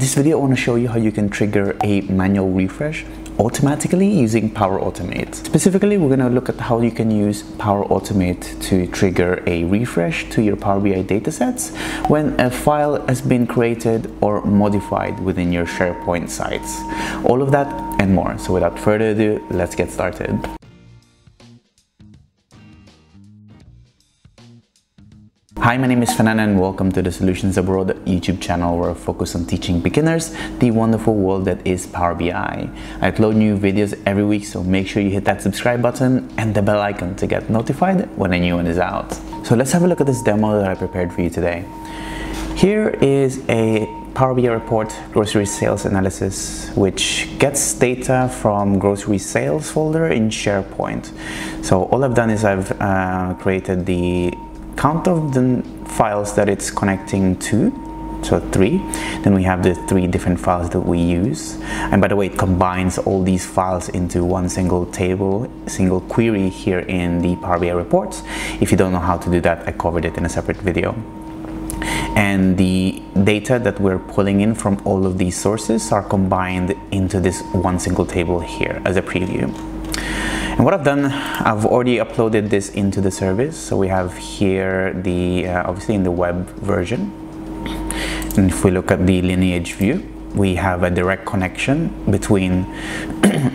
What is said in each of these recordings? In this video, I want to show you how you can trigger a manual refresh automatically using Power Automate. Specifically, we're going to look at how you can use Power Automate to trigger a refresh to your Power BI datasets when a file has been created or modified within your SharePoint sites. All of that and more. So without further ado, let's get started. Hi, my name is Fernan and welcome to the Solutions Abroad YouTube channel, where I focus on teaching beginners the wonderful world that is Power BI. I upload new videos every week, so make sure you hit that subscribe button and the bell icon to get notified when a new one is out. So let's have a look at this demo that I prepared for you today. Here is a Power BI report, grocery sales analysis, which gets data from grocery sales folder in SharePoint. So all I've done is I've created the count of the files that it's connecting to, so 3. Then we have the 3 different files that we use. And by the way, it combines all these files into one single table, single query here in the Power BI reports. If you don't know how to do that, I covered it in a separate video. And the data that we're pulling in from all of these sources are combined into this one single table here as a preview. And what I've done, I've already uploaded this into the service. So we have here the, obviously in the web version. And if we look at the lineage view, we have a direct connection between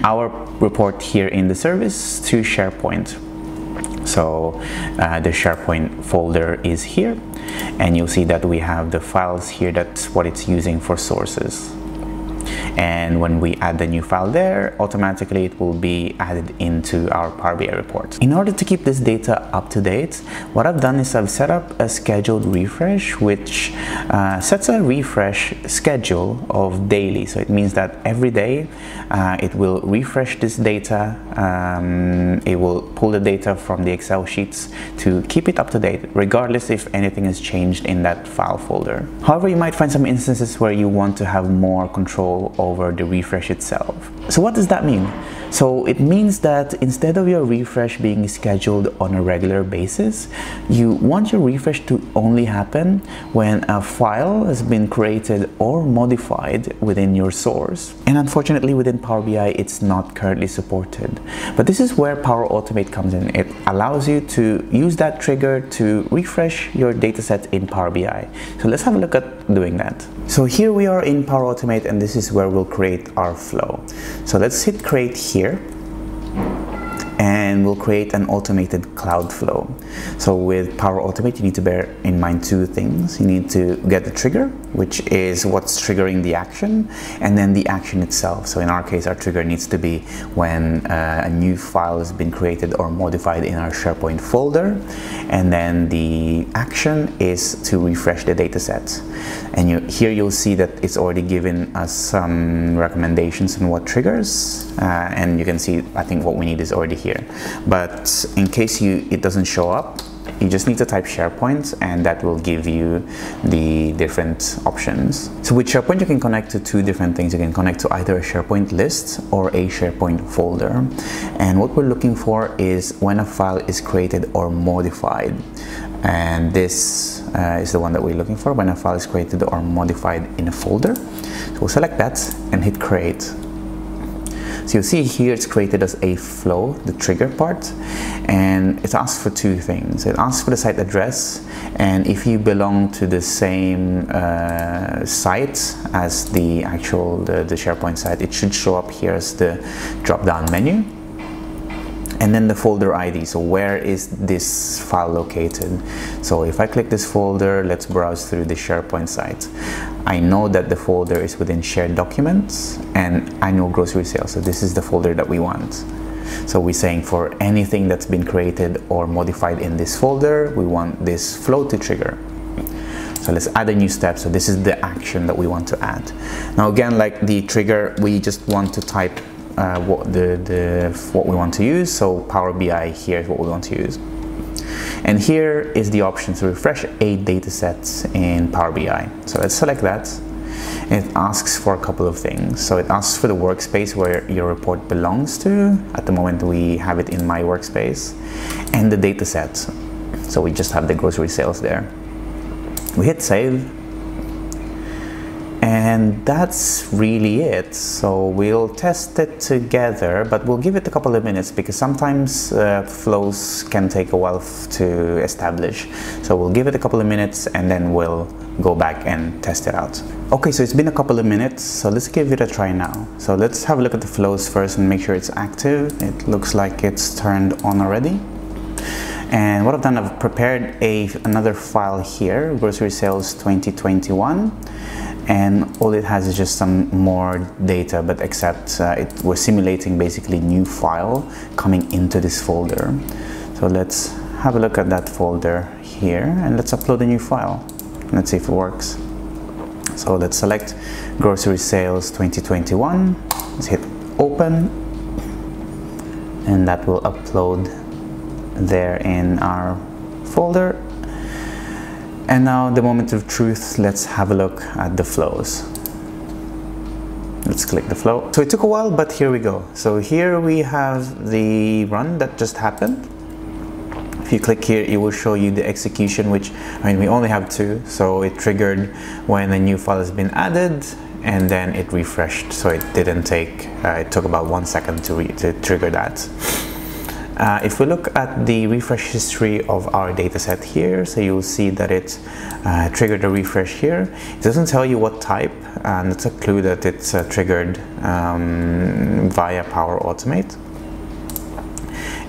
our report here in the service to SharePoint. So the SharePoint folder is here, and you'll see that we have the files here. That's what it's using for sources. And when we add the new file there, automatically it will be added into our Power BI report. In order to keep this data up to date, what I've done is I've set up a scheduled refresh, which sets a refresh schedule of daily. So it means that every day it will refresh this data. It will pull the data from the Excel sheets to keep it up to date, regardless if anything has changed in that file folder. However, you might find some instances where you want to have more control over the refresh itself. So what does that mean? So it means that instead of your refresh being scheduled on a regular basis, you want your refresh to only happen when a file has been created or modified within your source. And unfortunately, within Power BI, it's not currently supported. But this is where Power Automate comes in. It allows you to use that trigger to refresh your dataset in Power BI. So let's have a look at doing that. So here we are in Power Automate, and this is where we'll create our flow. So let's hit create here, and we'll create an automated cloud flow. So with Power Automate, you need to bear in mind two things. You need to get the trigger, which is what's triggering the action, and then the action itself. So in our case, our trigger needs to be when a new file has been created or modified in our SharePoint folder, and then the action is to refresh the data set. And here you'll see that it's already given us some recommendations on what triggers, and you can see, I think what we need is already here. But in case it doesn't show up, you just need to type SharePoint, and that will give you the different options. So with SharePoint, you can connect to two different things. You can connect to either a SharePoint list or a SharePoint folder. And what we're looking for is when a file is created or modified. And this is the one that we're looking for, when a file is created or modified in a folder. So we'll select that and hit create. So you'll see here it's created as a flow, the trigger part, and it asks for two things. It asks for the site address, and if you belong to the same site as the actual the SharePoint site, it should show up here as the drop-down menu. And then the folder ID, so where is this file located? So if I click this folder, let's browse through the SharePoint site. I know that the folder is within shared documents and annual grocery sales, so this is the folder that we want. So we're saying for anything that's been created or modified in this folder, we want this flow to trigger. So let's add a new step. So this is the action that we want to add. Now again, like the trigger, we just want to type what we want to use. So Power BI here is what we want to use. And here is the option to refresh 8 datasets in Power BI. So let's select that. And it asks for a couple of things. So it asks for the workspace where your report belongs to. At the moment, we have it in my workspace. And the dataset. So we just have the grocery sales there. We hit save. And that's really it. So we'll test it together, but we'll give it a couple of minutes because sometimes flows can take a while to establish. So we'll give it a couple of minutes and then we'll go back and test it out. Okay, so it's been a couple of minutes, so let's give it a try now. So let's have a look at the flows first and make sure it's active. It looks like it's turned on already. And what I've done, I've prepared another file here, grocery sales 2021, and all it has is just some more data, but except we're simulating basically new file coming into this folder. So let's have a look at that folder here and let's upload a new file. Let's see if it works. So let's select grocery sales 2021, let's hit open, and that will upload there in our folder. And now the moment of truth, let's have a look at the flows. Let's click the flow. So it took a while, but here we go. So here we have the run that just happened. If you click here, it will show you the execution, which, I mean, we only have two, so it triggered when a new file has been added, and then it refreshed. So it didn't take, it took about 1 second to trigger that. If we look at the refresh history of our dataset here, so you'll see that it triggered a refresh here. It doesn't tell you what type, and it's a clue that it's triggered via Power Automate.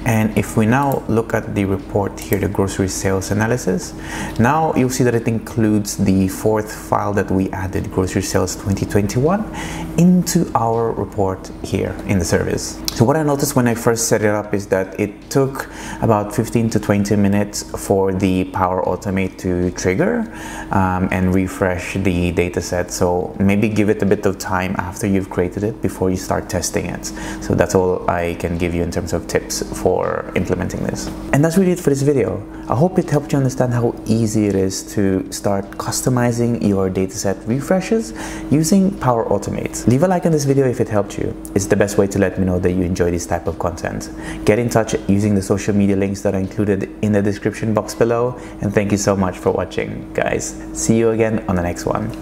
And if we now look at the report here, the grocery sales analysis, now you'll see that it includes the fourth file that we added, grocery sales 2021, into our report here in the service. So what I noticed when I first set it up is that it took about 15 to 20 minutes for the Power Automate to trigger and refresh the data set. So maybe give it a bit of time after you've created it before you start testing it. So that's all I can give you in terms of tips for implementing this. And that's really it for this video. I hope it helped you understand how easy it is to start customizing your dataset refreshes using Power Automate. Leave a like on this video if it helped you. It's the best way to let me know that you enjoy this type of content. Get in touch using the social media links that are included in the description box below. And thank you so much for watching, guys. See you again on the next one.